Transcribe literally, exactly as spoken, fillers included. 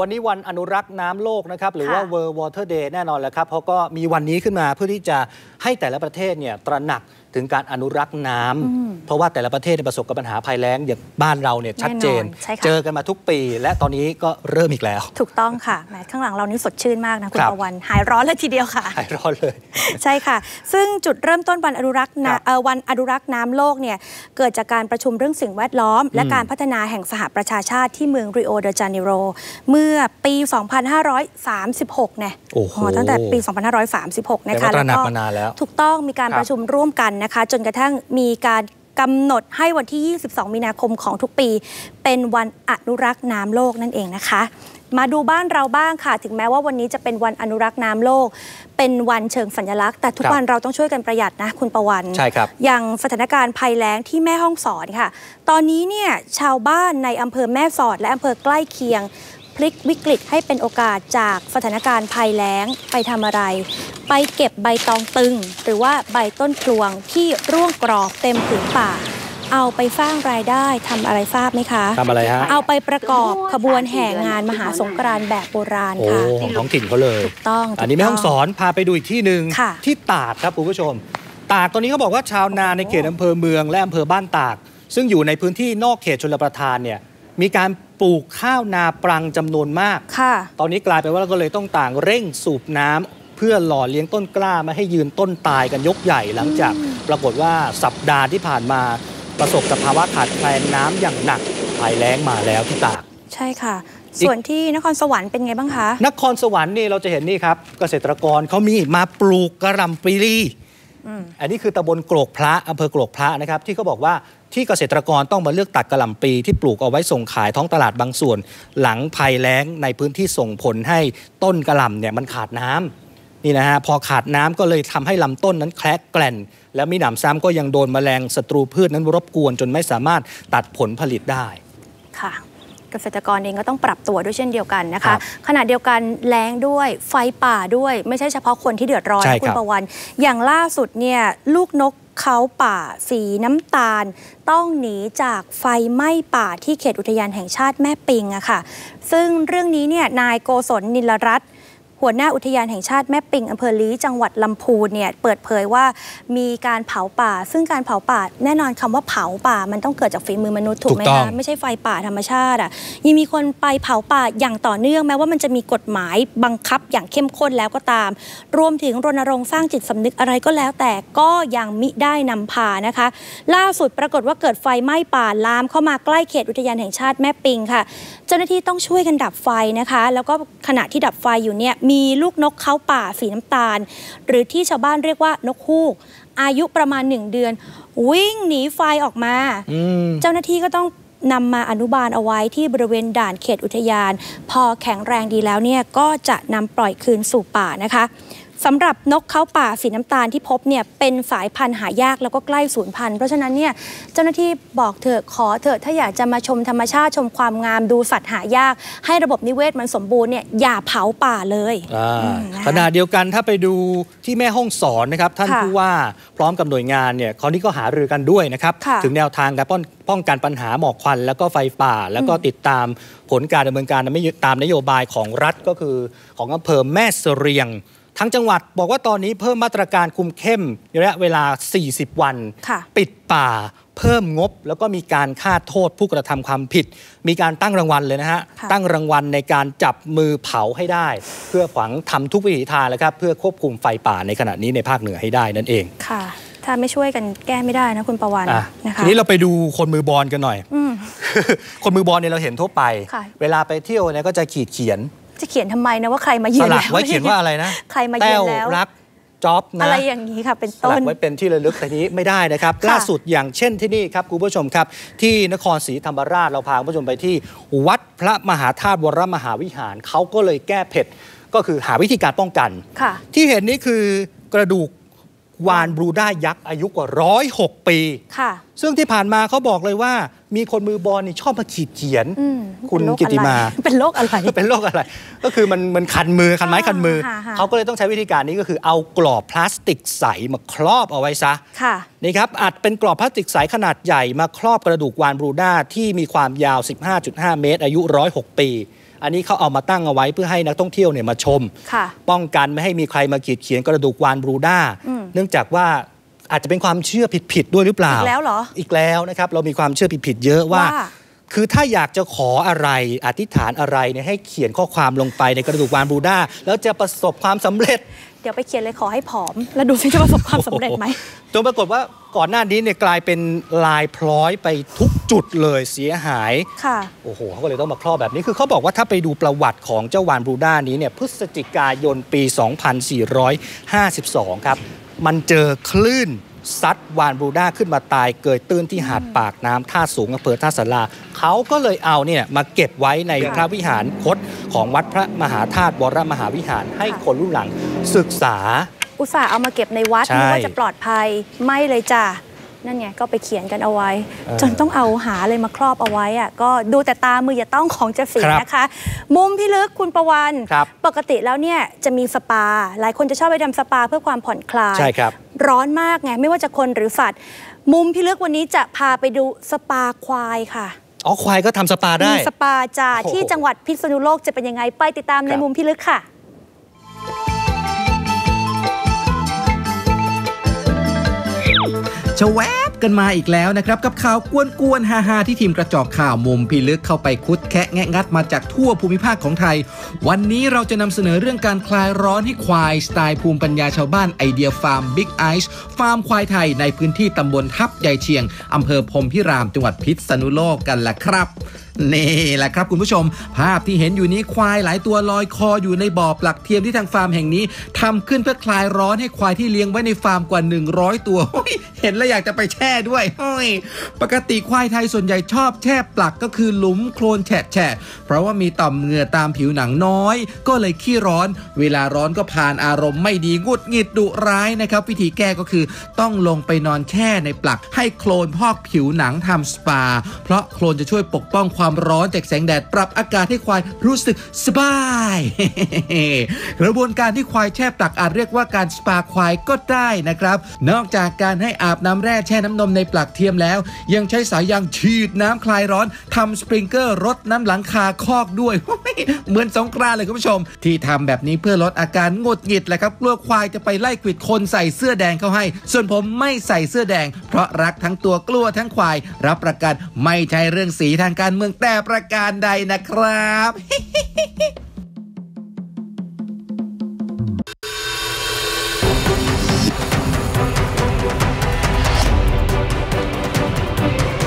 วันนี้วันอนุรักษ์น้ำโลกนะครับหรือว่า World Water Day แน่นอนแหละครับเพราะก็มีวันนี้ขึ้นมาเพื่อที่จะให้แต่ละประเทศเนี่ยตระหนักถึงการอนุรักษ์น้ำเพราะว่าแต่ละประเทศประสบกับปัญหาภัยแล้งอย่างบ้านเราเนี่ยชัดเจนเจอกันมาทุกปีและตอนนี้ก็เริ่มอีกแล้วถูกต้องค่ะแหมข้างหลังเรานี่สดชื่นมากนะคุณประวันหายร้อนเลยทีเดียวค่ะหายร้อนเลยใช่ค่ะซึ่งจุดเริ่มต้นวันอนุรักษ์วันอนุรักษ์น้ำโลกเนี่ยเกิดจากการประชุมเรื่องสิ่งแวดล้อมและการพัฒนาแห่งสหประชาชาติที่เมืองริโอเดจาเนโรเมื่อปีสองพันห้าร้อยสามสิบหกเนี่ยโอ้โหตั้งแต่ปีสองพันห้าร้อยสามสิบหกนะคะแล้วก็ถูกต้องมีการประชุมร่วมกันนะคะจนกระทั่งมีการกำหนดให้วันที่ยี่สิบสองมีนาคมของทุกปีเป็นวันอนุรักษ์น้ำโลกนั่นเองนะคะมาดูบ้านเราบ้างค่ะถึงแม้ว่าวันนี้จะเป็นวันอนุรักษ์น้ำโลกเป็นวันเชิงสัญลักษณ์แต่ทุกวันเราต้องช่วยกันประหยัดนะคุณประวันใช่ครับอย่างสถานการณ์ภัยแล้งที่แม่ฮ่องสอนค่ะตอนนี้เนี่ยชาวบ้านในอำเภอแม่สอดและอำเภอใกล้เคียงพลิกวิกฤตให้เป็นโอกาสจากสถานการณ์ภัยแล้งไปทำอะไรไปเก็บใบตองตึงหรือว่าใบต้นพลวงที่ร่วงกรอบเต็มผืนป่าเอาไปสร้างรายได้ทำอะไรทราบไหมคะทำอะไรฮะเอาไปประกอบขบวนแห่งานมหาสงกรานต์แบบโบราณค่ะของท้องถิ่นเขาเลยถูกต้องอันนี้แม่ฮ่องสอนพาไปดูอีกที่หนึ่งที่ตากครับคุณผู้ชมตากตอนนี้เขาบอกว่าชาวนาในเขตอำเภอเมืองและอำเภอบ้านตากซึ่งอยู่ในพื้นที่นอกเขตชลประทานเนี่ยมีการปลูกข้าวนาปรังจำนวนมากค่ะตอนนี้กลายเป็นว่าเราก็เลยต้องต่างเร่งสูบน้ำเพื่อหล่อเลี้ยงต้นกล้ามาให้ยืนต้นตายกันยกใหญ่หลังจากปรากฏว่าสัปดาห์ที่ผ่านมาประสบกับภาวะขาดแคลนน้ำอย่างหนักภัยแล้งมาแล้วที่ตากใช่ค่ะส่วนที่นครสวรรค์เป็นไงบ้างคะนครสวรรค์นี่เราจะเห็นนี่ครับเกษตรกรเขามีมาปลูกกระหล่ำปลีอันนี้คือตำบลโกรกพระอำเภอโกรกพระนะครับที่เขาบอกว่าที่เกษตรกรต้องมาเลือกตัดกระหล่ำปลีที่ปลูกเอาไว้ส่งขายท้องตลาดบางส่วนหลังภัยแล้งในพื้นที่ส่งผลให้ต้นกระหล่ำเนี่ยมันขาดน้ำนี่นะฮะพอขาดน้ำก็เลยทำให้ลำต้นนั้นแคละแกล่นและมีหนำซ้ำก็ยังโดนแมลงศัตรูพืชนั้นรบกวนจนไม่สามารถตัดผลผลิตได้ค่ะเกษตรกรเองก็ต้องปรับตัวด้วยเช่นเดียวกันนะคะขณะเดียวกันแล้งด้วยไฟป่าด้วยไม่ใช่เฉพาะคนที่เดือดร้อนคุณประวันอย่างล่าสุดเนี่ยลูกนกเขาป่าสีน้ำตาลต้องหนีจากไฟไหม้ป่าที่เขตอุทยานแห่งชาติแม่ปิงอะค่ะซึ่งเรื่องนี้เนี่ยนายโกศลนิลรัตน์หัวหน้าอุทยานแห่งชาติแม่ปิงอำเภอลี้จังหวัดลำพูนเนี่ยเปิดเผยว่ามีการเผาป่าซึ่งการเผาป่าแน่นอนคำว่าเผาป่ามันต้องเกิดจากฝีมือมนุษย์ถูกไหมคะไม่ใช่ไฟป่าธรรมชาติอ่ะยังมีคนไปเผาป่าอย่างต่อเนื่องแม้ว่ามันจะมีกฎหมายบังคับอย่างเข้มข้นแล้วก็ตามรวมถึงรณรงค์สร้างจิตสำนึกอะไรก็แล้วแต่ก็ยังมิได้นำพานะคะล่าสุดปรากฏว่าเกิดไฟไหม้ป่าลามเข้ามาใกล้เขตอุทยานแห่งชาติแม่ปิงค่ะเจ้าหน้าที่ต้องช่วยกันดับไฟนะคะแล้วก็ขณะที่ดับไฟอยู่เนี่ยมีลูกนกเขาป่าสีน้ำตาลหรือที่ชาวบ้านเรียกว่านกฮูกอายุประมาณหนึ่งเดือนวิ่งหนีไฟออกมาเจ้าหน้าที่ก็ต้องนำมาอนุบาลเอาไว้ที่บริเวณด่านเขตอุทยานพอแข็งแรงดีแล้วเนี่ยก็จะนำปล่อยคืนสู่ป่านะคะสำหรับนกเขาป่าสีน้ำตาลที่พบเนี่ยเป็นสายพันธุ์หายากแล้วก็ใกล้สูญพันธุ์เพราะฉะนั้นเนี่ยเจ้าหน้าที่บอกเถอะขอเถอะถ้าอยากจะมาชมธรรมชาติชมความงามดูสัตว์หายากให้ระบบนิเวศมันสมบูรณ์เนี่ยอย่าเผาป่าเลยขณะเดียวกันถ้าไปดูที่แม่ฮ่องสอนนะครับท่านผู้ว่าพร้อมกับหน่วยงานเนี่ยคราวนี้ก็หารือกันด้วยนะครับถึงแนวทางการป้องกันปัญหาหมอกควันแล้วก็ไฟป่าแล้วก็ติดตามผลการดำเนินการตามนโยบายของรัฐก็คือของอำเภอแม่เสรียงทั้งจังหวัดบอกว่าตอนนี้เพิ่มมาตรการคุมเข้มระยะเวลาสี่สิบวันปิดป่าเพิ่มงบแล้วก็มีการฆ่าโทษผู้กระทำความผิดมีการตั้งรางวัลเลยนะฮะตั้งรางวัลในการจับมือเผาให้ได้เพื่อฝังทำทุกวิถีทางแล้วครับเพื่อควบคุมไฟป่าในขณะนี้ในภาคเหนือให้ได้นั่นเองค่ะถ้าไม่ช่วยกันแก้ไม่ได้นะคุณประวันนะคะทีนี้เราไปดูคนมือบอลกันหน่อยคนมือบอลเนี่ยเราเห็นทั่วไปเวลาไปเที่ยวเนี่ยก็จะขีดเขียนจะเขียนทำไมนะว่าใครมาเยือนแล้วไว้เขียนว่าอะไรนะใครมาเยือนแล้วรักจ๊อบนะอะไรอย่างนี้ค่ะเป็นต้นไว้เป็นที่ระลึกแต่นี้ไม่ได้นะครับล่าสุดอย่างเช่นที่นี่ครับคุณผู้ชมครับที่นครศรีธรรมราชเราพาคุณผู้ชมไปที่วัดพระมหาธาตุวรมหาวิหารเขาก็เลยแก้เผ็ดก็คือหาวิธีการป้องกันที่เห็นนี้คือกระดูกวานบรูด้ายักษ์อายุกว่าหนึ่งร้อยหกปีค่ะซึ่งที่ผ่านมาเขาบอกเลยว่ามีคนมือบอลนี่ชอบมาขีดเขียนคุณกิติมาเป็นโรคอะไรเป็นโรคอะไรก็คือมันมันคันมือคันไม้คันมือเขาก็เลยต้องใช้วิธีการนี้ก็คือเอากรอบพลาสติกใสมาครอบเอาไว้ซะค่ะนี่ครับอัดเป็นกรอบพลาสติกใสขนาดใหญ่มาครอบกระดูกวานบรูด้าที่มีความยาว สิบห้าจุดห้า เมตรอายุหนึ่งร้อยหกปี อันนี้เขาเอามาตั้งเอาไว้เพื่อให้นักท่องเที่ยวเนี่ยมาชมป้องกันไม่ให้มีใครมาขีดเขียนกระดูกวานบรูด้าเนื่องจากว่าอาจจะเป็นความเชื่อผิดๆด้วยหรือเปล่าอีกแล้วเหรออีกแล้วนะครับเรามีความเชื่อผิดๆเยอะว่าคือถ้าอยากจะขออะไรอธิษฐานอะไรเนี่ยให้เขียนข้อความลงไปในกระดูกวานบรูด้าแล้วจะประสบความสำเร็จเดี๋ยวไปเขียนเลยขอให้ผอมแล้วดูซิจะประสบความสำเร็จไหมจนปรากฏว่าก่อนหน้านี้เนี่ยกลายเป็นลายพร้อยไปทุกจุดเลยเสียหายค่ะโอ้โหเขาก็เลยต้องมาครอบแบบนี้คือเขาบอกว่าถ้าไปดูประวัติของเจ้าวานบรูด้านี้เนี่ยพฤศจิกายนปีสองพันสี่ร้อยห้าสิบสองครับมันเจอคลื่นซัดวานบรูด้าขึ้นมาตายเกยตื้นที่หาดปากน้ำท่าสูงอำเภอท่าศาลาเขาก็เลยเอาเนี่ยมาเก็บไว้ในพระวิหารคดของวัดพระมหาธาตุวรมหาวิหารให้คนรุ่นหลังศึกษาอุตส่าห์เอามาเก็บในวัดนึกว่าจะปลอดภัยไม่เลยจ้ะนั่นไงก็ไปเขียนกันเอาไว้จนต้องเอาหาเลยมาครอบเอาไว้อ่ะก็ดูแต่ตามืออย่าต้องของจะฝีนะคะมุมพี่ลึกคุณประวันปกติแล้วเนี่ยจะมีสปาหลายคนจะชอบไปทำสปาเพื่อความผ่อนคลายใช่ครับร้อนมากไงไม่ว่าจะคนหรือสัตว์มุมพี่ลึกวันนี้จะพาไปดูสปาควายค่ะอ๋อควายก็ทำสปาได้สปาจ้าที่จังหวัดพิษณุโลกจะเป็นยังไงไปติดตามในมุมพี่ลึกค่ะชะแวบกันมาอีกแล้วนะครับกับข่าวกวนๆฮาๆที่ทีมกระจอกข่าวมุมพิลึกเข้าไปคุดแคะแงะงัดมาจากทั่วภูมิภาคของไทยวันนี้เราจะนำเสนอเรื่องการคลายร้อนให้ควายสไตล์ภูมิปัญญาชาวบ้านไอเดียฟาร์มบิ๊กไอซ์ฟาร์มควายไทยในพื้นที่ตำบลทับใหญ่เชียงอำเภอพรหมพิรามจังหวัดพิษณุโลกกันล่ะครับนี่แหละครับคุณผู้ชมภาพที่เห็นอยู่นี้ควายหลายตัวลอยคออยู่ในบ่อปลักเทียมที่ทางฟาร์มแห่งนี้ทำขึ้นเพื่อคลายร้อนให้ควายที่เลี้ยงไว้ในฟาร์มกว่าหนึ่งร้อยตัวเห็นแล้วอยากจะไปแช่ด้วยปกติควายไทยส่วนใหญ่ชอบแช่ปลักก็คือหลุมโคลนแฉะแฉะเพราะว่ามีต่อมเหงื่อตามผิวหนังน้อยก็เลยขี้ร้อนเวลาร้อนก็ผ่านอารมณ์ไม่ดีงุดหงิดดุร้ายนะครับวิธีแก้ก็คือต้องลงไปนอนแช่ในปลักให้โคลนพอกผิวหนังทำสปาเพราะโคลนจะช่วยปกป้องความร้อนจากแสงแดดปรับอากาศให้ควายรู้สึกสบายกระบวนการที่ควายแช่ปลักอาจเรียกว่าการสปาควายก็ได้นะครับนอกจากการให้อาบน้ำแร่แช่น้ำนมในปลักเทียมแล้วยังใช้สายยางฉีดน้ำคลายร้อนทำสปริงเกอร์รดน้ำหลังคาคอกด้วยเหมือนสงกรานต์เลยคุณผู้ชมที่ทำแบบนี้เพื่อลดอาการงดหงิดแหละครับกลัวควายจะไปไล่ขวิดคนใส่เสื้อแดงเข้าให้ส่วนผมไม่ใส่เสื้อแดงเพราะรักทั้งตัวกลัวทั้งควายรับประกันไม่ใช่เรื่องสีทางการเมืองแต่ประการใดนะครับ